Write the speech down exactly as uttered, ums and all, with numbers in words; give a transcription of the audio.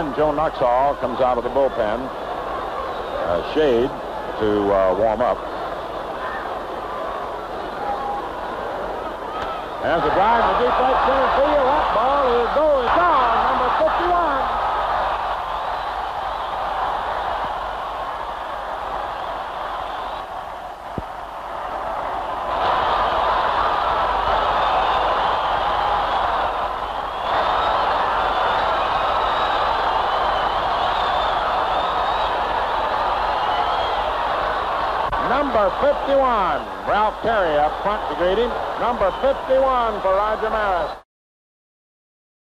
And Joe Nuxall comes out of the bullpen. Uh, shade to uh, warm up. As a drive to deep right center field, that ball will go down, number fifty-one. Number fifty-one, Ralph Terry up front to greet him. Number fifty-one for Roger Maris.